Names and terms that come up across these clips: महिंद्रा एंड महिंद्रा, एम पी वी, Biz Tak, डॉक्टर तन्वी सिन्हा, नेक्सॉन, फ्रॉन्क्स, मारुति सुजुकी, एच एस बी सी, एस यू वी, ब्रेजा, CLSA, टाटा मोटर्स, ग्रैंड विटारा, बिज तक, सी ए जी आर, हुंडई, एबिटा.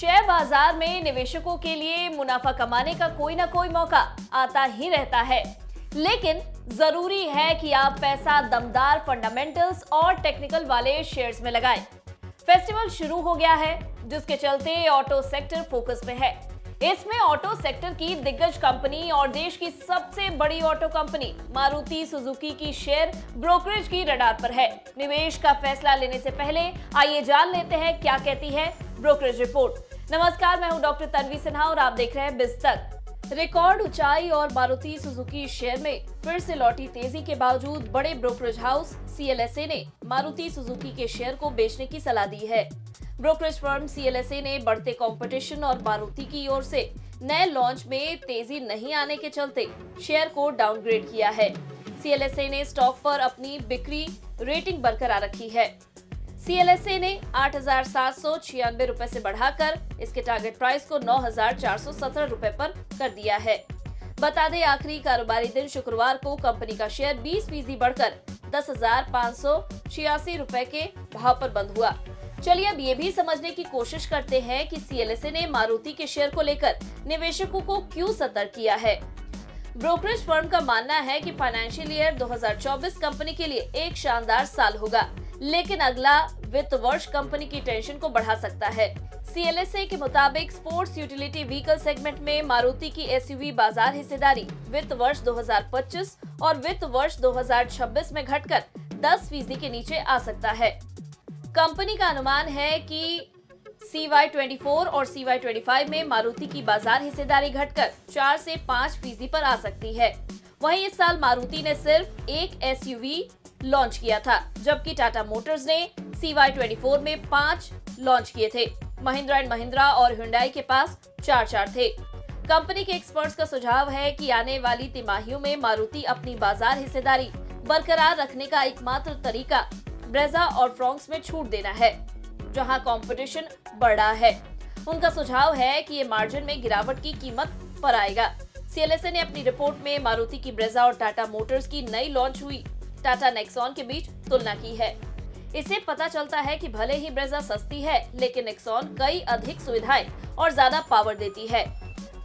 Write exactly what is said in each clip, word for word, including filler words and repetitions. Share बाजार में निवेशकों के लिए मुनाफा कमाने का कोई ना कोई मौका आता ही रहता है, लेकिन जरूरी है कि आप पैसा दमदार फंडामेंटल्स और टेक्निकल वाले शेयर्स में लगाएं। फेस्टिवल शुरू हो गया है, जिसके चलते ऑटो सेक्टर फोकस में है। इसमें ऑटो सेक्टर की दिग्गज कंपनी और देश की सबसे बड़ी ऑटो कंपनी मारुति सुजुकी की शेयर ब्रोकरेज की रडार पर है। निवेश का फैसला लेने से पहले आइए जान लेते हैं क्या कहती है ब्रोकरेज रिपोर्ट। नमस्कार, मैं हूं डॉक्टर तन्वी सिन्हा और आप देख रहे हैं बिज तक। रिकॉर्ड ऊंचाई और मारुति सुजुकी शेयर में फिर से लौटी तेजी के बावजूद बड़े brokerage house C L S A ने मारुति सुजुकी के शेयर को बेचने की सलाह दी है। Brokerage firm C L S A ने बढ़ते कंपटीशन और मारुति की ओर से नए लॉन्च में तेजी नहीं आने के चलते शेयर को डाउनग्रेड किया है। सी एल एस ए ने स्टॉक पर अपनी बिक्री रेटिंग बरकरार रखी है। सी एल एस ए ने आठ हजार सात सौ छियानवे रूपए से बढ़ाकर इसके टारगेट प्राइस को नौ हजार चार सौ सत्रह रूपए पर कर दिया है। बता दें, आखिरी कारोबारी दिन शुक्रवार को कंपनी का शेयर बीस फीसदी बढ़कर दस हजार पाँच सौ छियासी रूपए के भाव पर बंद हुआ। चलिए अब ये भी समझने की कोशिश करते हैं कि सी एल एस ए ने मारुति के शेयर को लेकर निवेशकों को क्यों सतर्क किया है। ब्रोकरेज फर्म का मानना है कि फाइनेंशियल ईयर दो हजार चौबीस कंपनी के लिए एक शानदार साल होगा, लेकिन अगला वित्त वर्ष कंपनी की टेंशन को बढ़ा सकता है। सी एल एस ए के मुताबिक स्पोर्ट्स यूटिलिटी व्हीकल सेगमेंट में मारुति की एस यू वी बाजार हिस्सेदारी वित्त वर्ष दो हजार पच्चीस और वित्त वर्ष दो हजार छब्बीस में घटकर दस फीसदी के नीचे आ सकता है। कंपनी का अनुमान है कि सी वाई चौबीस और सी वाई पच्चीस में मारुति की बाजार हिस्सेदारी घटकर चार से पाँच फीसदी पर आ सकती है। वहीं इस साल मारुति ने सिर्फ एक एस यू वी लॉन्च किया था, जबकि टाटा मोटर्स ने सी वाई चौबीस में पाँच लॉन्च किए थे। महिंद्रा एंड महिंद्रा और हुंडई के पास चार चार थे। कंपनी के एक्सपर्ट्स का सुझाव है कि आने वाली तिमाहियों में मारुति अपनी बाजार हिस्सेदारी बरकरार रखने का एकमात्र तरीका ब्रेजा और फ्रॉन्क्स में छूट देना है, जहां कंपटीशन बढ़ा है। उनका सुझाव है कि ये मार्जिन में गिरावट की कीमत पर आएगा। सी एल एस ए ने अपनी रिपोर्ट में मारुति की ब्रेजा और टाटा मोटर्स की नई लॉन्च हुई टाटा नेक्सॉन के बीच तुलना की है। इससे पता चलता है कि भले ही ब्रेजा सस्ती है, लेकिन नेक्सॉन कई अधिक सुविधाएं और ज्यादा पावर देती है।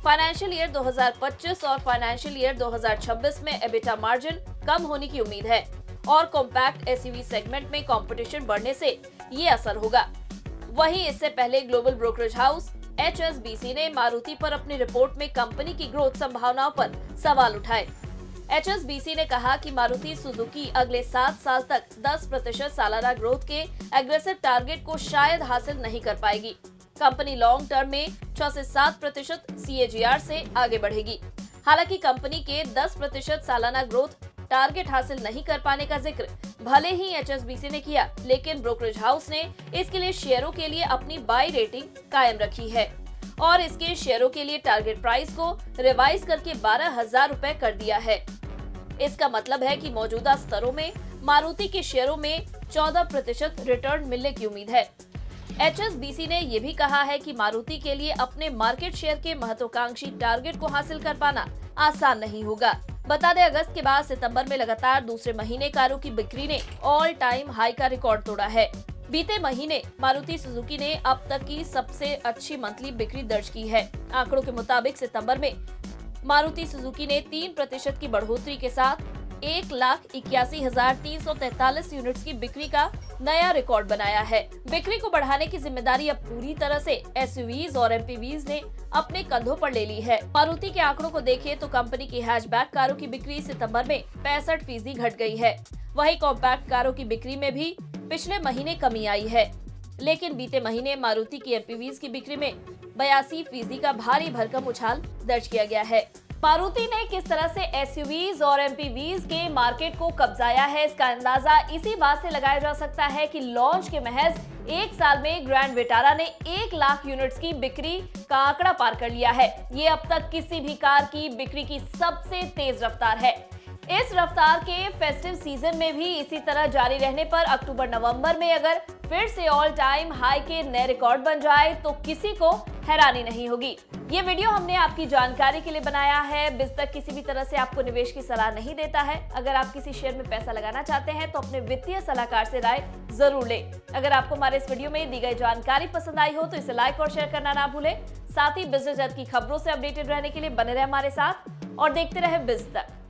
फाइनेंशियल ईयर दो हजार पच्चीस और फाइनेंशियल ईयर दो हजार छब्बीस में एबिटा मार्जिन कम होने की उम्मीद है और compact एस यू वी segment में कंपटीशन बढ़ने से ये असर होगा। वहीं इससे पहले global brokerage house एच एस बी सी ने मारुति पर अपनी रिपोर्ट में कंपनी की ग्रोथ संभावनाओं पर सवाल उठाए। एच एस बी सी ने कहा कि मारुति सुजुकी अगले सात साल तक दस प्रतिशत सालाना ग्रोथ के एग्रेसिव टारगेट को शायद हासिल नहीं कर पाएगी। कंपनी लॉन्ग टर्म में छह से सात प्रतिशत सी ए जी आर से आगे बढ़ेगी। हालांकि कंपनी के दस प्रतिशत सालाना ग्रोथ टारगेट हासिल नहीं कर पाने का जिक्र भले ही एच एस बी सी ने किया, लेकिन ब्रोकरेज हाउस ने इसके लिए शेयरों के लिए अपनी बाय रेटिंग कायम रखी है और इसके शेयरों के लिए टारगेट प्राइस को रिवाइज करके बारह हजार रूपए कर दिया है। इसका मतलब है कि मौजूदा स्तरों में मारुति के शेयरों में चौदह प्रतिशत रिटर्न मिलने की उम्मीद है। एच एस बी सी ने ये भी कहा है कि मारुति के लिए अपने मार्केट शेयर के महत्वाकांक्षी टारगेट को हासिल कर पाना आसान नहीं होगा। बता दें, अगस्त के बाद सितंबर में लगातार दूसरे महीने कारों की बिक्री ने ऑल टाइम हाई का रिकॉर्ड तोड़ा है। बीते महीने मारुति सुजुकी ने अब तक की सबसे अच्छी मंथली बिक्री दर्ज की है। आंकड़ों के मुताबिक सितंबर में मारुति सुजुकी ने तीन प्रतिशत की बढ़ोतरी के साथ एक लाख इक्यासी हजार तीन सौ तैतालीस यूनिट की बिक्री का नया रिकॉर्ड बनाया है। बिक्री को बढ़ाने की जिम्मेदारी अब पूरी तरह से एस यू वीज़ और एम पी वीज़ ने अपने कंधों पर ले ली है। मारुति के आंकड़ों को देखें तो कंपनी की हैचबैक कारों की बिक्री सितंबर में पैंसठ फीसदी घट गई है। वहीं कॉम्पैक्ट कारों की बिक्री में भी पिछले महीने कमी आई है, लेकिन बीते महीने मारुति की एम पी वीज़ की बिक्री में बयासी फीसदी का भारी भरकम उछाल दर्ज किया गया है। मारुति ने किस तरह से एस यू वीज़ और एम पी वीज़ के मार्केट को कब्जाया है, इसका अंदाजा इसी बात से लगाया जा सकता है कि लॉन्च के महज एक साल में ग्रैंड विटारा ने एक लाख यूनिट्स की बिक्री का आंकड़ा पार कर लिया है। ये अब तक किसी भी कार की बिक्री की सबसे तेज रफ्तार है। इस रफ्तार के फेस्टिव सीजन में भी इसी तरह जारी रहने पर अक्टूबर नवंबर में अगर फिर से ऑल टाइम हाई के नए रिकॉर्ड बन जाए तो किसी को हैरानी नहीं होगी। ये वीडियो हमने आपकी जानकारी के लिए बनाया है। बिज़ तक किसी भी तरह से आपको निवेश की सलाह नहीं देता है। अगर आप किसी शेयर में पैसा लगाना चाहते हैं तो अपने वित्तीय सलाहकार से राय जरूर ले। अगर आपको हमारे इस वीडियो में दी गई जानकारी पसंद आई हो तो इसे लाइक और शेयर करना ना भूले। साथ ही बिजनेस जगत की खबरों से अपडेटेड रहने के लिए बने रहे हमारे साथ और देखते रहे बिज़ तक।